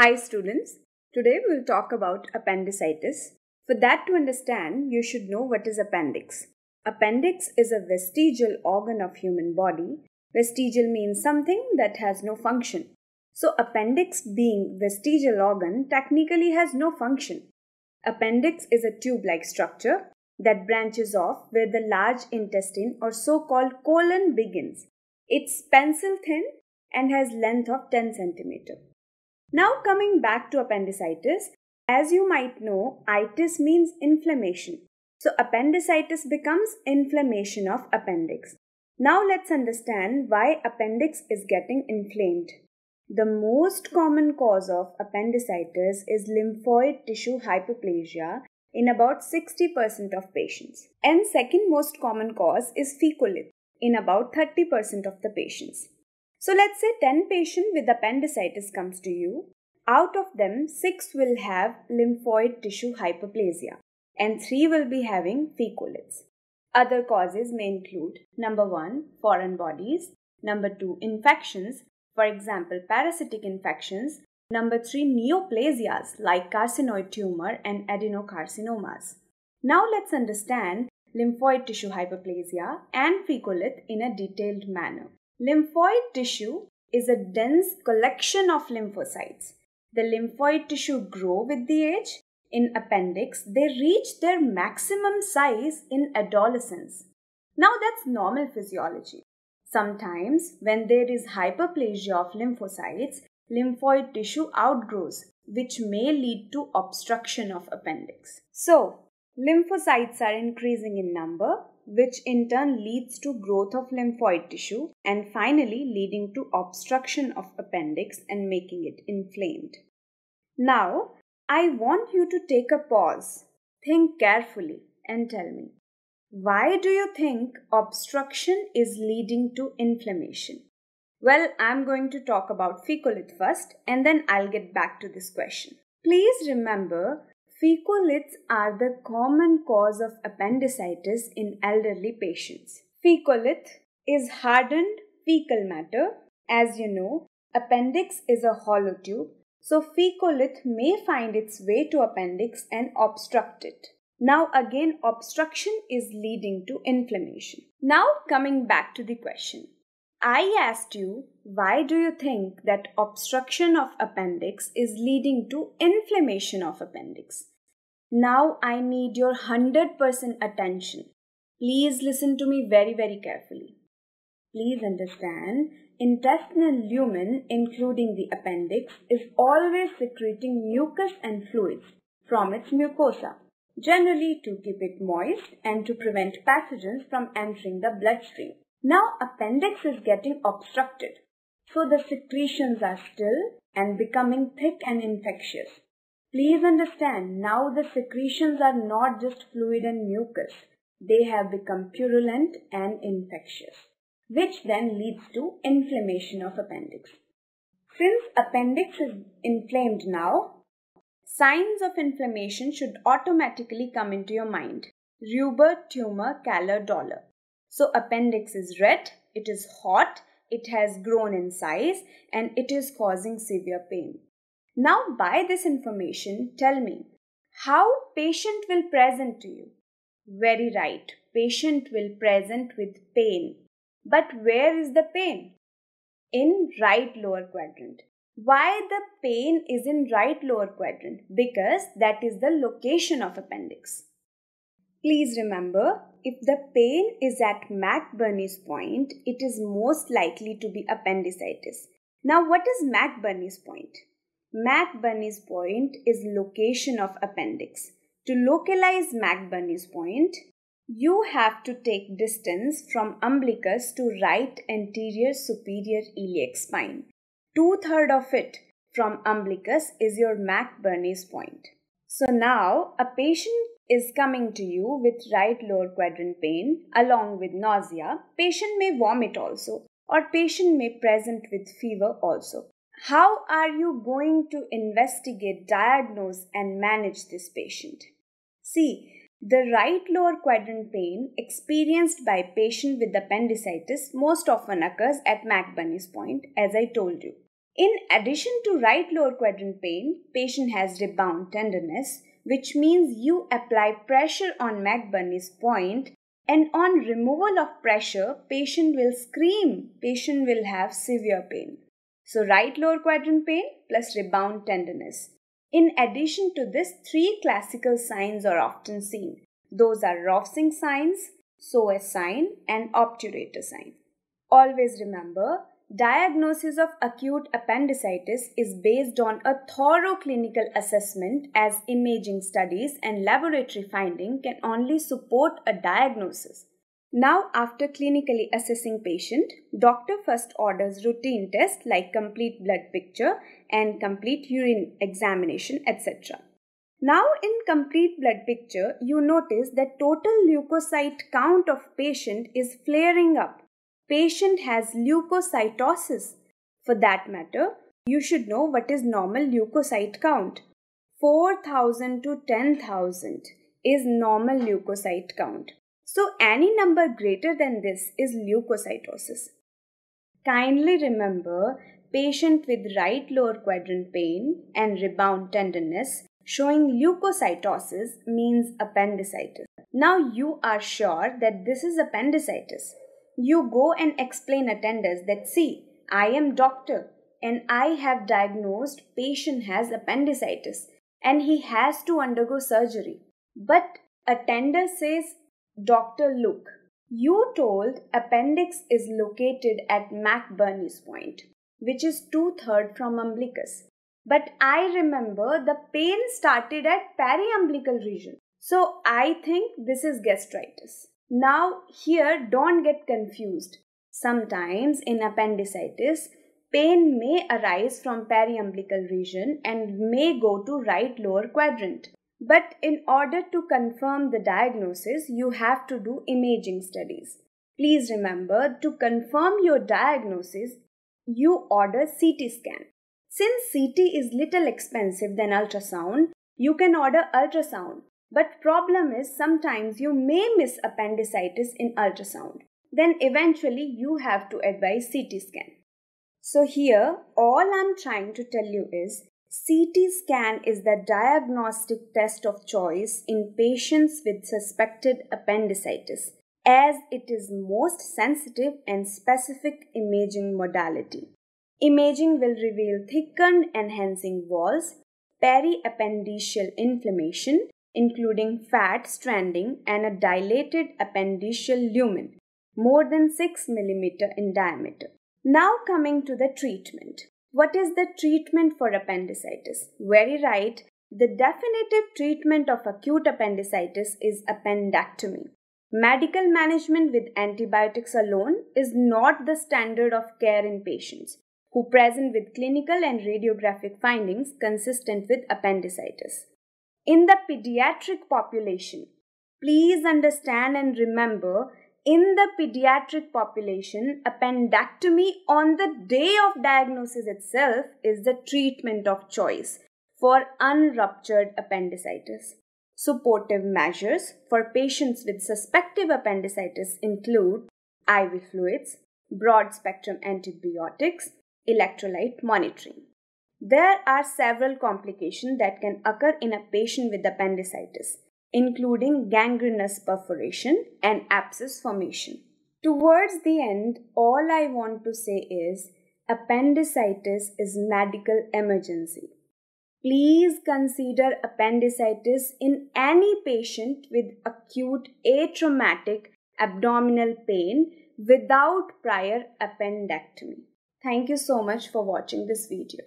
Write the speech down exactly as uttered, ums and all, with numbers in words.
Hi students, today we will talk about appendicitis. For that to understand, you should know what is appendix. Appendix is a vestigial organ of human body. Vestigial means something that has no function. So appendix being vestigial organ technically has no function. Appendix is a tube-like structure that branches off where the large intestine or so-called colon begins. It's pencil-thin and has length of ten centimeters. Now coming back to appendicitis, as you might know, itis means inflammation. So appendicitis becomes inflammation of appendix. Now let's understand why appendix is getting inflamed. The most common cause of appendicitis is lymphoid tissue hyperplasia in about sixty percent of patients. And second most common cause is fecalith in about thirty percent of the patients. So let's say ten patients with appendicitis comes to you. Out of them, six will have lymphoid tissue hyperplasia and three will be having fecaliths. Other causes may include number one, foreign bodies, number two, infections, for example, parasitic infections, number three, neoplasias like carcinoid tumor and adenocarcinomas. Now let's understand lymphoid tissue hyperplasia and fecalith in a detailed manner. Lymphoid tissue is a dense collection of lymphocytes. The lymphoid tissue grow with the age. In appendix, they reach their maximum size in adolescence. Now that's normal physiology. Sometimes when there is hyperplasia of lymphocytes, lymphoid tissue outgrows, which may lead to obstruction of appendix. So, lymphocytes are increasing in number, which in turn leads to growth of lymphoid tissue and finally leading to obstruction of appendix and making it inflamed. Now, I want you to take a pause, think carefully and tell me, why do you think obstruction is leading to inflammation? Well, I'm going to talk about fecalith first and then I'll get back to this question. Please remember, fecaliths are the common cause of appendicitis in elderly patients. Fecalith is hardened fecal matter. As you know, appendix is a hollow tube, so fecalith may find its way to appendix and obstruct it. Now again, obstruction is leading to inflammation. Now coming back to the question. I asked you, why do you think that obstruction of appendix is leading to inflammation of appendix? Now I need your one hundred percent attention. Please listen to me very, very carefully. Please understand, intestinal lumen, including the appendix, is always secreting mucus and fluids from its mucosa, generally to keep it moist and to prevent pathogens from entering the bloodstream. Now appendix is getting obstructed, so the secretions are still and becoming thick and infectious. Please understand, now the secretions are not just fluid and mucus, they have become purulent and infectious, which then leads to inflammation of appendix. Since appendix is inflamed now, signs of inflammation should automatically come into your mind. Rubor, tumor, calor, dolor. So appendix is red, it is hot, it has grown in size and it is causing severe pain. Now by this information, tell me, how patient will present to you? Very right, patient will present with pain. But where is the pain? In right lower quadrant. Why the pain is in right lower quadrant? Because that is the location of appendix. Please remember, if the pain is at McBurney's point, it is most likely to be appendicitis. Now what is McBurney's point? McBurney's point is location of appendix. To localize McBurney's point, you have to take distance from umbilicus to right anterior superior iliac spine. Two-thirds of it from umbilicus is your McBurney's point. So now a patient is coming to you with right lower quadrant pain along with nausea. Patient may vomit also, or patient may present with fever also. How are you going to investigate, diagnose and manage this patient? See, the right lower quadrant pain experienced by patient with appendicitis most often occurs at McBurney's point, as I told you. In addition to right lower quadrant pain, patient has rebound tenderness, which means you apply pressure on McBurney's point, and on removal of pressure, patient will scream, patient will have severe pain. So right lower quadrant pain plus rebound tenderness. In addition to this, three classical signs are often seen. Those are Rovsing signs, psoas sign and obturator sign. Always remember, diagnosis of acute appendicitis is based on a thorough clinical assessment, as imaging studies and laboratory finding can only support a diagnosis. Now, after clinically assessing patient, doctor first orders routine tests like complete blood picture and complete urine examination, et cetera. Now, in complete blood picture, you notice that total leukocyte count of patient is flaring up. Patient has leukocytosis. For that matter, you should know what is normal leukocyte count. four thousand to ten thousand is normal leukocyte count. So any number greater than this is leukocytosis. Kindly remember, patient with right lower quadrant pain and rebound tenderness showing leukocytosis means appendicitis. Now you are sure that this is appendicitis. You go and explain attenders that, see, I am doctor and I have diagnosed patient has appendicitis and he has to undergo surgery. But attender says, doctor, look, you told appendix is located at McBurney's point, which is two-thirds from umbilicus. But I remember the pain started at peri-umbilical region. So I think this is gastritis. Now here, don't get confused. Sometimes in appendicitis, pain may arise from peri-umbilical region and may go to right lower quadrant. But in order to confirm the diagnosis, you have to do imaging studies. Please remember, to confirm your diagnosis, you order C T scan. Since C T is little expensive than ultrasound, you can order ultrasound. But problem is, sometimes you may miss appendicitis in ultrasound. Then eventually you have to advise C T scan. So here, all I'm trying to tell you is, C T scan is the diagnostic test of choice in patients with suspected appendicitis, as it is most sensitive and specific imaging modality. Imaging will reveal thickened, enhancing walls, periappendicial inflammation, including fat stranding and a dilated appendiceal lumen, more than six millimeters in diameter. Now coming to the treatment. What is the treatment for appendicitis? Very right. The definitive treatment of acute appendicitis is appendectomy. Medical management with antibiotics alone is not the standard of care in patients who present with clinical and radiographic findings consistent with appendicitis. In the pediatric population, please understand and remember, in the pediatric population, appendectomy on the day of diagnosis itself is the treatment of choice for unruptured appendicitis. Supportive measures for patients with suspected appendicitis include I V fluids, broad-spectrum antibiotics, electrolyte monitoring. There are several complications that can occur in a patient with appendicitis, including gangrenous perforation and abscess formation. Towards the end, all I want to say is, appendicitis is medical emergency. Please consider appendicitis in any patient with acute atraumatic abdominal pain without prior appendectomy. Thank you so much for watching this video.